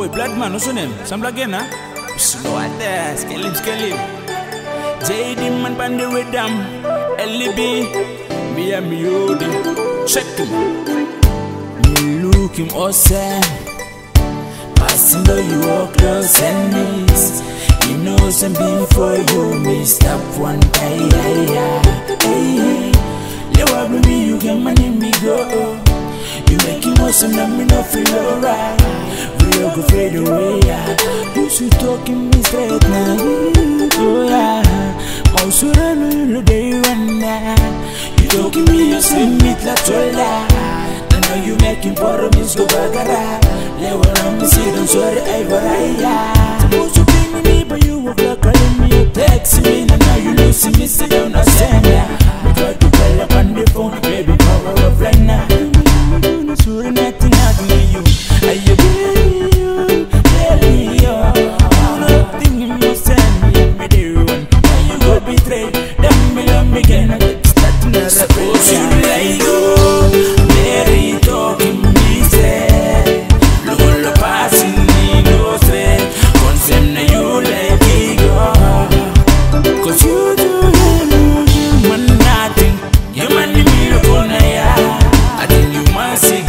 Boy, black man, what's your name? Some black again, huh? Slow at that, skelly, skelly. JD man, Pandi Redam, LB, me and me, Odi. Check him. Look him, awesome. Passing though you walk close and miss. You know something for you, missed up one day. Lewa, baby, you can money me go. You make him awesome, let me not feel alright. We all go fade away, yeah. Who's you talking me straight now? Oh yeah, mouse will run all day one night. You talking me, you see me, that's all I. I know you making poor means go back around. Let one on me see, don't sorry, I will ride. Supposed to bring me, but you were black calling me, you text me. And now you losing me, sit down, I stand, yeah. We got to call up on the phone, baby, power of right now. Sure nothing happened you. Are you telling you? Telling you. Nothing in your sand. Let me do one. Why you go betray? Damn me, love me again. I get stuck in a suppose you like go. Very talking me say. Lolo passing me no say. Concern na you like it go. Cause you do human nothing. You man in me no gonna ya. I think you must see.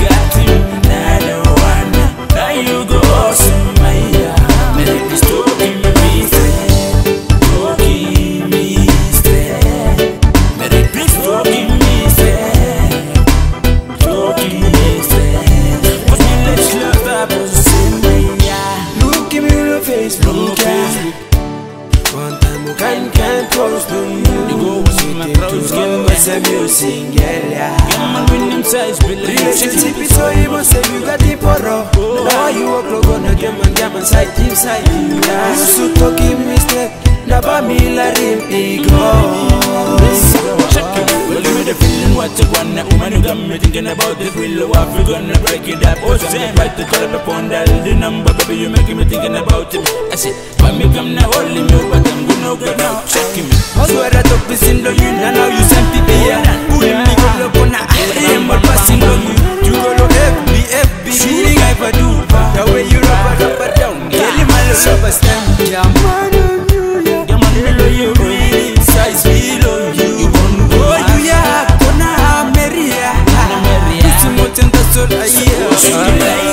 Music, yeah. Come on, win him size, believe it. So you must have you got the poro. Now you walk logo na game and side team side. You so talking mistake, na ba mi la rim ego. Check it, well you the feeling what you wanna. Woman you got me thinking about the real life. We gonna break it up. Oh damn, right to call up on that the number, baby you making me thinking about it. I said, why me come now holding you, but I'm gonna go now. Check it, so I talk this in the you now you sent it. I